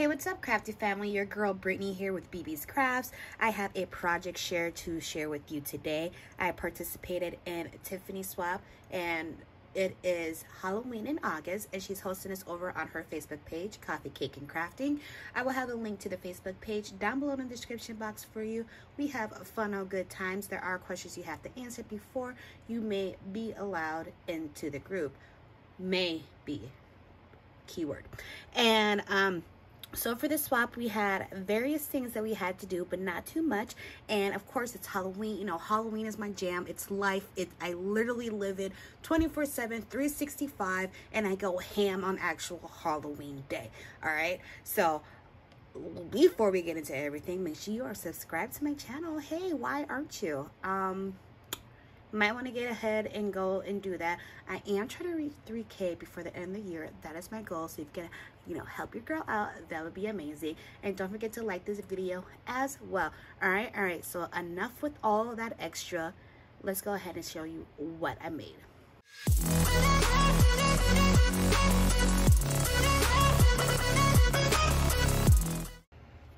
Hey, what's up, crafty family? Your girl Brittany here with bb's crafts. I have a project share to share with you today. I participated in Tiffany swap, and it is Halloween in August, and she's hosting us over on her Facebook page, Coffee Cake and Crafting. I will have a link to the Facebook page down below in the description box for you. We have fun on good times. There are questions you have to answer before you may be allowed into the group. May be keyword. And so for this swap, we had various things that we had to do, but not too much. And of course, it's Halloween. You know, Halloween is my jam. It's life. I literally live it 24/7, 365, and I go ham on actual Halloween day. All right. So before we get into everything, make sure you are subscribed to my channel. Hey, why aren't you? Might want to get ahead and go and do that. I am trying to reach 3K before the end of the year. That is my goal. So if you can, you know, help your girl out, that would be amazing. And don't forget to like this video as well. All right. So enough with all that extra. Let's go ahead and show you what I made.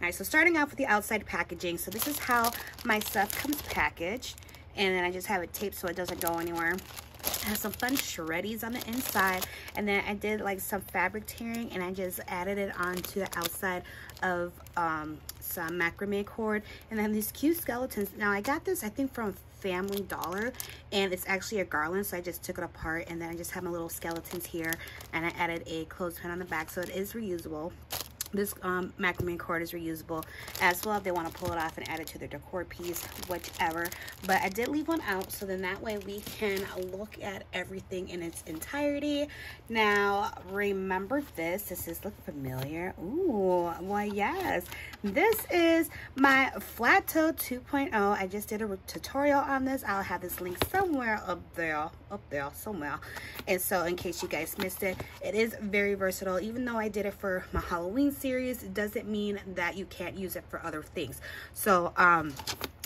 All right. So starting off with the outside packaging. So this is how my stuff comes packaged. And then I just have it taped so it doesn't go anywhere. It has some fun shreddies on the inside. And then I did like some fabric tearing, and I just added it onto the outside of some macrame cord. And then these cute skeletons. Now I got this, I think, from Family Dollar, and it's actually a garland, so I just took it apart. And then I just have my little skeletons here, and I added a clothespin on the back, so it is reusable. This macrame cord is reusable as well if they want to pull it off and add it to their decor piece, whichever. But I did leave one out, so then that way we can look at everything in its entirety. now, remember this. Does this look familiar? Ooh, well, yes. This is my flat toe 2.0. I just did a tutorial on this. I'll have this link somewhere up there somewhere. And so in case you guys missed it, it is very versatile. Even though I did it for my Halloween series, it doesn't mean that you can't use it for other things. So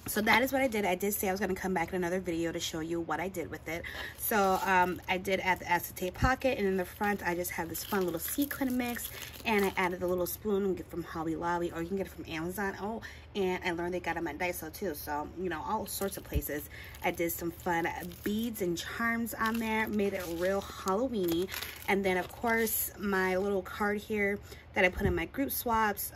so that is what I did. I did say I was going to come back in another video to show you what I did with it. So I did add the acetate pocket, and in the front I just have this fun little sequin mix, and I added the little spoon. You can get it from Hobby Lobby, or you can get it from Amazon. Oh, and I learned they got them at Daiso too, so you know, all sorts of places. I did some fun beads and charms on there, made it real Halloweeny. And then of course my little card here that I put in my group swaps.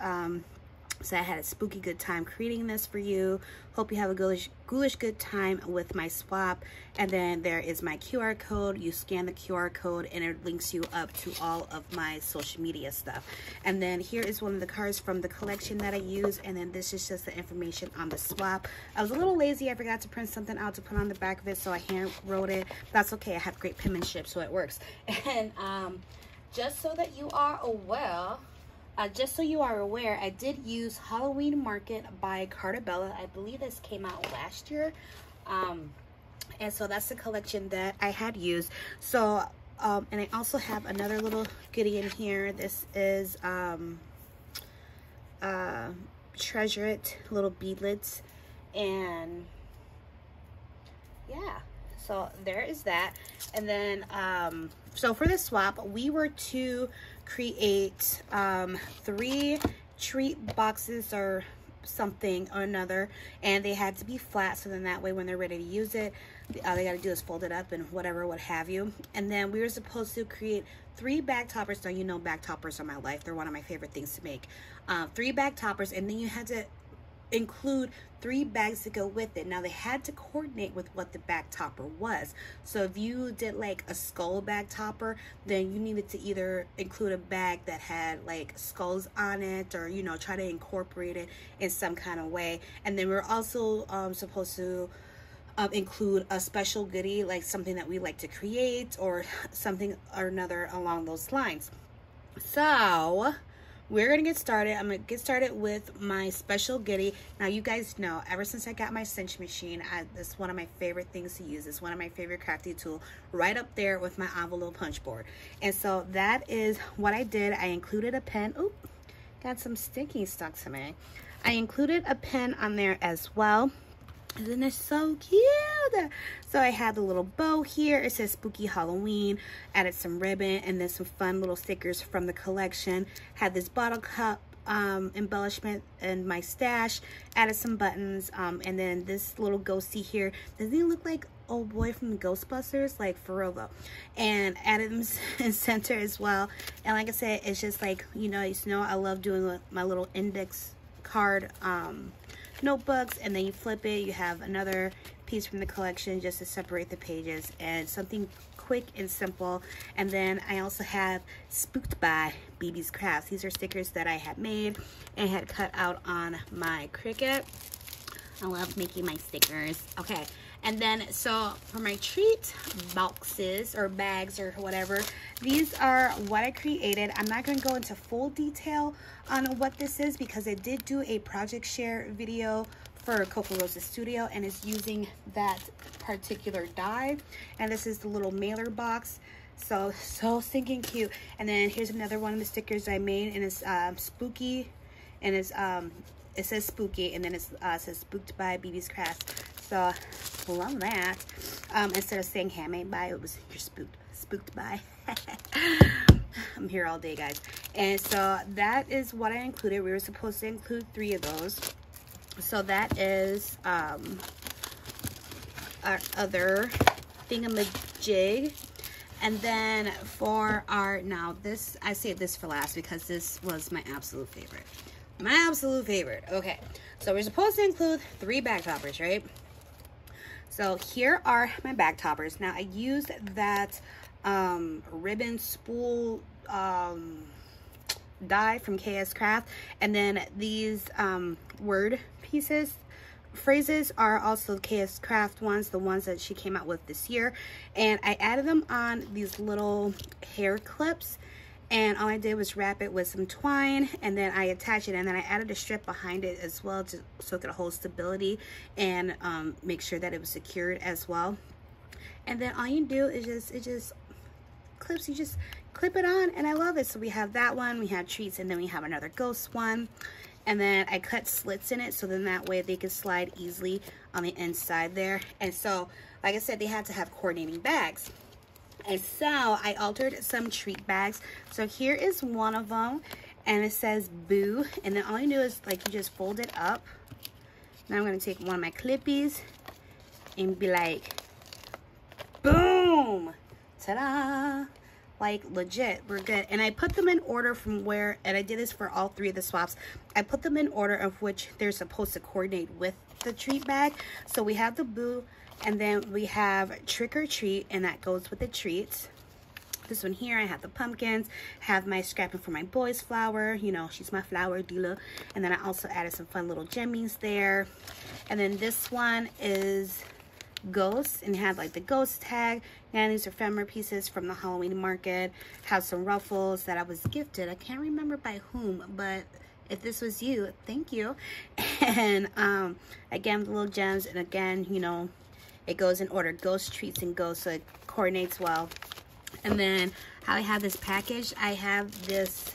So I had a spooky good time creating this for you. Hope you have a ghoulish good time with my swap. And then there is my QR code. You scan the QR code and it links you up to all of my social media stuff. And then here is one of the cards from the collection that I use. And then this is just the information on the swap. I was a little lazy. I forgot to print something out to put on the back of it, so I hand wrote it. That's okay. I have great penmanship, so it works. And just so that you are aware, I did use Halloween Market by Cartabella. I believe this came out last year. And so that's the collection that I had used. So, and I also have another little goodie in here. This is Treasure It, little beadlets. And yeah, so there is that. And then, so for this swap, we were to create 3 treat boxes or something or another, and they had to be flat, so then that way when they're ready to use it, all they got to do is fold it up and whatever, what have you. And then we were supposed to create 3 bag toppers. Now, you know, bag toppers are my life. They're one of my favorite things to make. 3 bag toppers, and then you had to include 3 bags to go with it. Now they had to coordinate with what the bag topper was. So if you did like a skull bag topper, then you needed to either include a bag that had like skulls on it, or you know, try to incorporate it in some kind of way. And then we're also supposed to include a special goodie, like something that we like to create or something or another along those lines. So we're gonna get started. I'm gonna get started with my special goodie. Now you guys know, ever since I got my cinch machine, it's one of my favorite things to use. It's one of my favorite crafting tool, right up there with my envelope punch board. And so that is what I did. I included a pen. Oop, got some sticky stuck to me. I included a pen on there as well. Isn't it so cute? Mother. So I had the little bow here. It says Spooky Halloween. Added some ribbon and then some fun little stickers from the collection. Had this bottle cup embellishment in my stash. Added some buttons. And then this little ghosty here. Doesn't he look like old boy from the Ghostbusters? Like, for real though. And Adam's in center as well. And like I said, it's just like, you know I love doing my little index card notebooks, and then you flip it, you have another piece from the collection just to separate the pages, and something quick and simple. And then I also have Spooked by bb's Crafts. These are stickers that I had made and had cut out on my Cricut. I love making my stickers. Okay, and then so for my treat boxes or bags or whatever, these are what I created. I'm not going to go into full detail on what this is because I did do a Project Share video for Coco Rosa Studio, and it's using that particular die. And this is the little mailer box. So stinking cute. And then here's another one of the stickers I made, and it's spooky, and it's it says spooky, and then it says Spooked by bb's Crafts. So love that. Instead of saying handmade by, it was you're spooked by. I'm here all day, guys. And so that is what I included. We were supposed to include 3 of those. So that is our other thingamajig. And then for our, now this, I saved this for last because this was my absolute favorite. Okay, so we're supposed to include 3 bag toppers, right? So here are my bag toppers. Now I used that ribbon spool die from KS Craft, and then these word pieces, phrases are also KS Craft ones, the ones that she came out with this year. And I added them on these little hair clips. And all I did was wrap it with some twine, and then I attached it, and then I added a strip behind it as well to, so it could hold stability and make sure that it was secured as well. And then all you do is just clips, you just clip it on, and I love it. So we have that one, we have treats, and then we have another ghost one. And then I cut slits in it, so then that way they could slide easily on the inside there. And so, like I said, they had to have coordinating bags. And so I altered some treat bags. So here is one of them, and it says Boo. And then all you do is like you just fold it up. Now I'm gonna take one of my clippies and be like, boom, ta-da. Like legit, we're good. And I put them in order from where, and I did this for all 3 of the swaps. I put them in order of which they're supposed to coordinate with the treat bag. So we have the Boo, and then we have Trick or Treat, and that goes with the treats. This one here, I have the pumpkins, have my Scrapping for My Boys flower, you know, she's my flower dealer. And then I also added some fun little jimmies there. And then this one is ghosts, and had like the ghost tag. And these are ephemera pieces from the Halloween Market. Have some ruffles that I was gifted. I can't remember by whom, but if this was you, thank you. And again, the little gems, and again, you know, it goes in order, ghost, treats, and ghosts, so it coordinates well. And then how I have this package, I have this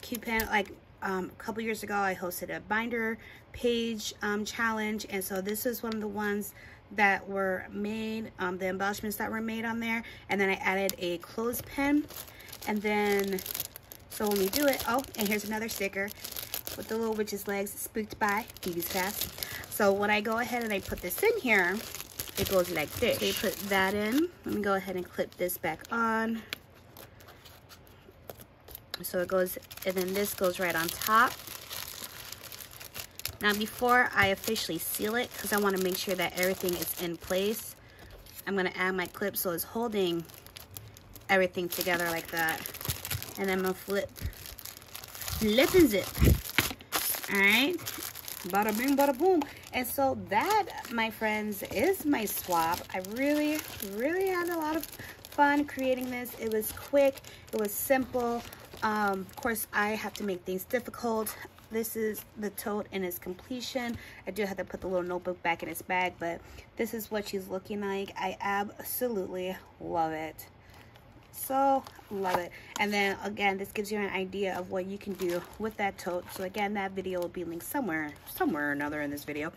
cute pen, like a couple years ago, I hosted a binder page challenge, and so this is one of the ones that were made, the embellishments that were made on there. And then I added a clothespin, and then, so when we do it, oh, and here's another sticker with the little witch's legs, Spooked by bb's Crafts. So when I go ahead and I put this in here, it goes like this. Okay, put that in. Let me go ahead and clip this back on. So it goes, and then this goes right on top. Now before I officially seal it, because I want to make sure that everything is in place, I'm going to add my clip so it's holding everything together like that. And then I'm going to flip and zip. Alright. Bada bing, bada boom. And so that, my friends, is my swap. I really, really had a lot of fun creating this. It was quick. It was simple. Of course, I have to make things difficult. This is the tote in its completion. I do have to put the little notebook back in its bag, but this is what she's looking like. I absolutely love it. So love it. And then again, this gives you an idea of what you can do with that tote. So again, that video will be linked somewhere or another in this video.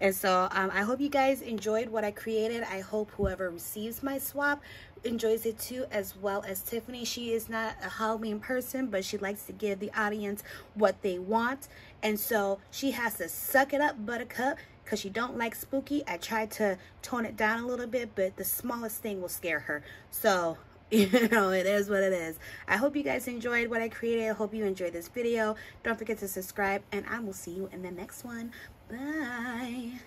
And so I hope you guys enjoyed what I created. I hope whoever receives my swap enjoys it too, as well as Tiffany. She is not a Halloween person, but she likes to give the audience what they want, and so she has to suck it up, Buttercup, because she don't like spooky. I tried to tone it down a little bit, but the smallest thing will scare her. So you know, it is what it is. I hope you guys enjoyed what I created. I hope you enjoyed this video. Don't forget to subscribe, and I will see you in the next one. Bye.